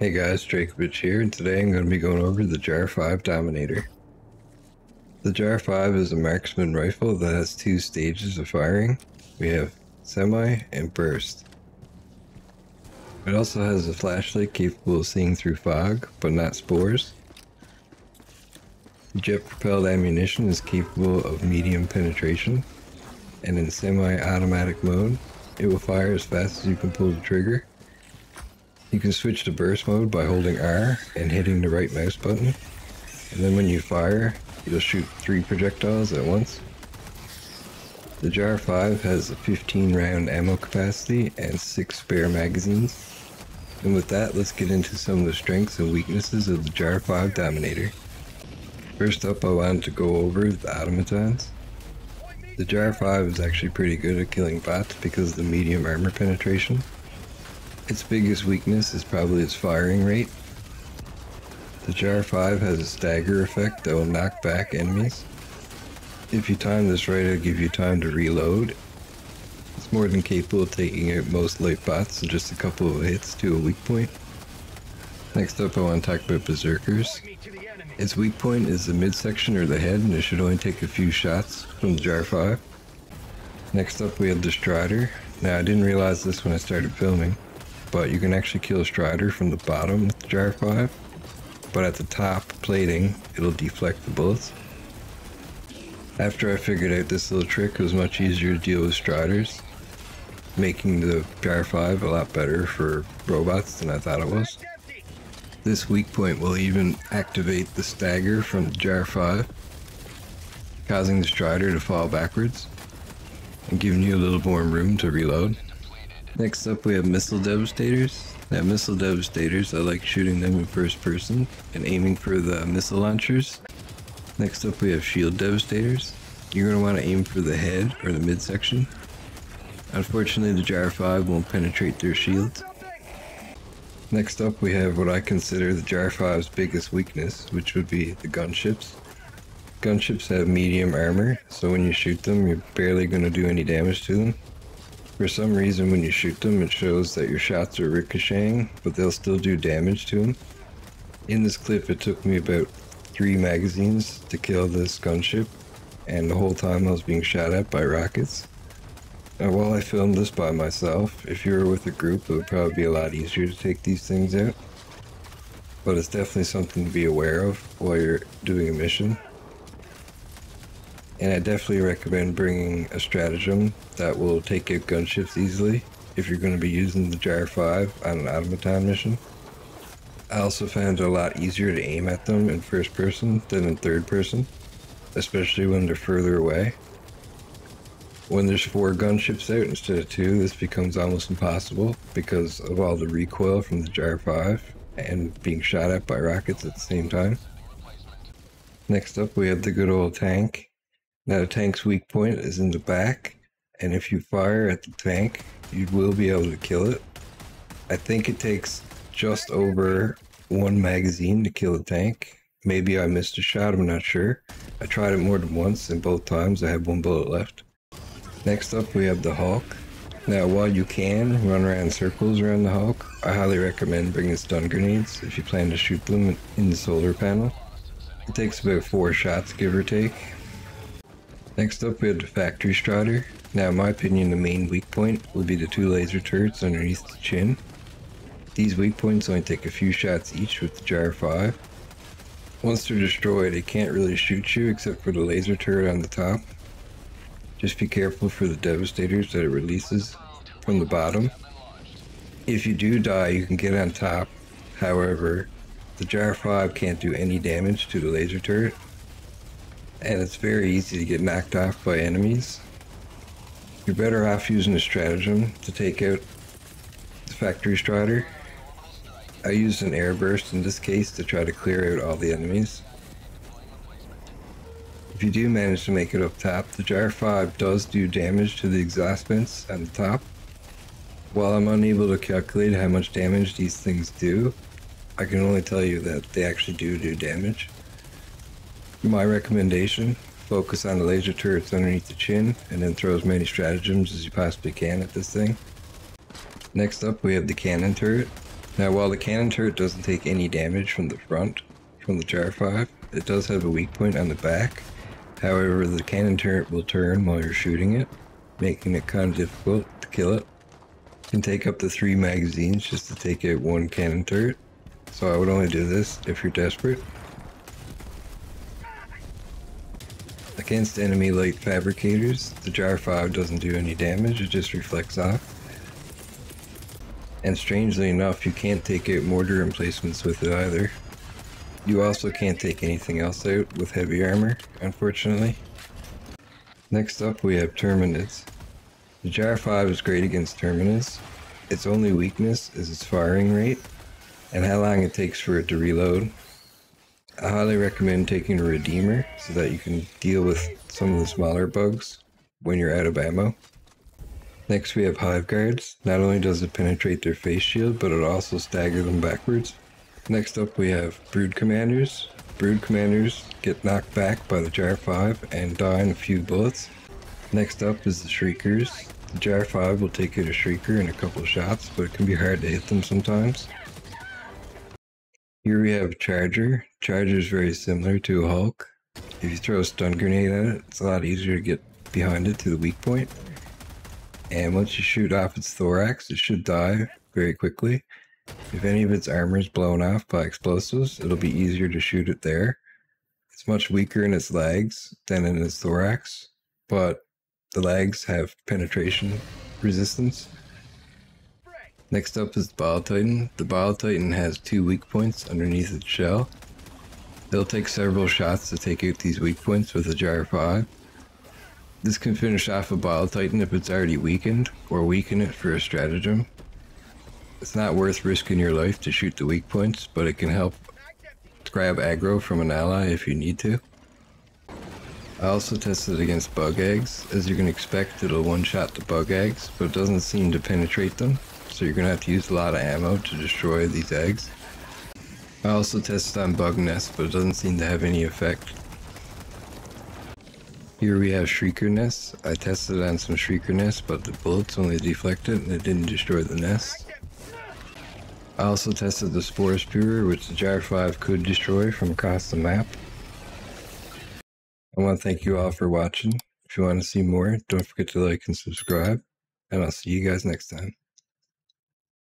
Hey guys, Drakoviche here, and today I'm going to be going over the Jar-5 Dominator. The Jar-5 is a marksman rifle that has two stages of firing. We have semi and burst. It also has a flashlight capable of seeing through fog, but not spores. Jet-propelled ammunition is capable of medium penetration, and in semi-automatic mode, it will fire as fast as you can pull the trigger. You can switch to burst mode by holding R and hitting the right mouse button, and then when you fire, you'll shoot 3 projectiles at once. The Jar-5 has a 15-round ammo capacity and 6 spare magazines. And with that, let's get into some of the strengths and weaknesses of the Jar-5 Dominator. First up, I wanted to go over the automatons. The Jar-5 is actually pretty good at killing bots because of the medium armor penetration. Its biggest weakness is probably its firing rate. The Jar-5 has a stagger effect that will knock back enemies. If you time this right, it'll give you time to reload. It's more than capable of taking out most light bots in just a couple of hits to a weak point. Next up, I want to talk about Berserkers. Its weak point is the midsection or the head, and it should only take a few shots from the Jar-5. Next up, we have the Strider. Now, I didn't realize this when I started filming, but you can actually kill Strider from the bottom with the Jar-5, but at the top plating, it'll deflect the bullets. After I figured out this little trick, it was much easier to deal with Striders, making the Jar-5 a lot better for robots than I thought it was. This weak point will even activate the stagger from the Jar-5, causing the Strider to fall backwards and giving you a little more room to reload. Next up, we have Missile Devastators. Now, Missile Devastators, I like shooting them in first person and aiming for the missile launchers. Next up, we have Shield Devastators. You're going to want to aim for the head or the midsection. Unfortunately, the Jar-5 won't penetrate their shields. Next up, we have what I consider the Jar-5's biggest weakness, which would be the gunships. Gunships have medium armor, so when you shoot them, you're barely going to do any damage to them. For some reason, when you shoot them, it shows that your shots are ricocheting, but they'll still do damage to them. In this clip, it took me about 3 magazines to kill this gunship, and the whole time I was being shot at by rockets. Now, while I filmed this by myself, if you were with a group, it would probably be a lot easier to take these things out. But it's definitely something to be aware of while you're doing a mission. And I definitely recommend bringing a stratagem that will take out gunships easily if you're going to be using the Jar-5 on an automaton mission. I also found it a lot easier to aim at them in first person than in third person, especially when they're further away. When there's 4 gunships out instead of 2, this becomes almost impossible because of all the recoil from the Jar-5 and being shot at by rockets at the same time. Next up, we have the good old tank. Now, the tank's weak point is in the back, and if you fire at the tank, you will be able to kill it. I think it takes just over 1 magazine to kill a tank. Maybe I missed a shot, I'm not sure. I tried it more than once, and both times I had 1 bullet left. Next up, we have the Hulk. Now, while you can run around circles around the Hulk, I highly recommend bringing stun grenades if you plan to shoot them in the solar panel. It takes about 4 shots, give or take. Next up, we have the Factory Strider. Now, in my opinion, the main weak point will be the 2 laser turrets underneath the chin. These weak points only take a few shots each with the Jar-5. Once they're destroyed, it can't really shoot you except for the laser turret on the top. Just be careful for the Devastators that it releases from the bottom. If you do die, you can get on top. However, the Jar-5 can't do any damage to the laser turret, and it's very easy to get knocked off by enemies. You're better off using a stratagem to take out the Factory Strider. I used an air burst in this case to try to clear out all the enemies. If you do manage to make it up top, the Jar-5 does do damage to the exhaust vents on the top. While I'm unable to calculate how much damage these things do, I can only tell you that they actually do damage. My recommendation, focus on the laser turrets underneath the chin, and then throw as many stratagems as you possibly can at this thing. Next up, we have the Cannon Turret. Now, while the cannon turret doesn't take any damage from the front, from the Jar-5, it does have a weak point on the back. However, the cannon turret will turn while you're shooting it, making it kind of difficult to kill it. You can take up to 3 magazines just to take out 1 cannon turret, so I would only do this if you're desperate. Against enemy light fabricators, the Jar-5 doesn't do any damage, it just reflects off. And strangely enough, you can't take out mortar emplacements with it either. You also can't take anything else out with heavy armor, unfortunately. Next up we have Terminus. The Jar-5 is great against Terminus. Its only weakness is its firing rate, and how long it takes for it to reload. I highly recommend taking a Redeemer so that you can deal with some of the smaller bugs when you're out of ammo. Next we have Hive Guards. Not only does it penetrate their face shield, but it also staggers them backwards. Next up we have Brood Commanders. Brood Commanders get knocked back by the Jar-5 and die in a few bullets. Next up is the Shriekers. The Jar-5 will take out a Shrieker in a couple shots, but it can be hard to hit them sometimes. Here we have Charger. Charger is very similar to a Hulk. If you throw a stun grenade at it, it's a lot easier to get behind it to the weak point. And once you shoot off its thorax, it should die very quickly. If any of its armor is blown off by explosives, it'll be easier to shoot it there. It's much weaker in its legs than in its thorax, but the legs have penetration resistance. Next up is the Bile Titan. The Bile Titan has 2 weak points underneath its shell. It'll take several shots to take out these weak points with a Jar-5. This can finish off a Bile Titan if it's already weakened, or weaken it for a stratagem. It's not worth risking your life to shoot the weak points, but it can help grab aggro from an ally if you need to. I also tested against bug eggs. As you can expect, it'll one-shot the bug eggs, but it doesn't seem to penetrate them, so you're going to have to use a lot of ammo to destroy these eggs. I also tested on bug nests, but it doesn't seem to have any effect. Here we have Shrieker nests. I tested on some Shrieker nests, but the bullets only deflected and it didn't destroy the nest. I also tested the Spore Spewer, which the Jar-5 could destroy from across the map. I want to thank you all for watching. If you want to see more, don't forget to like and subscribe, and I'll see you guys next time.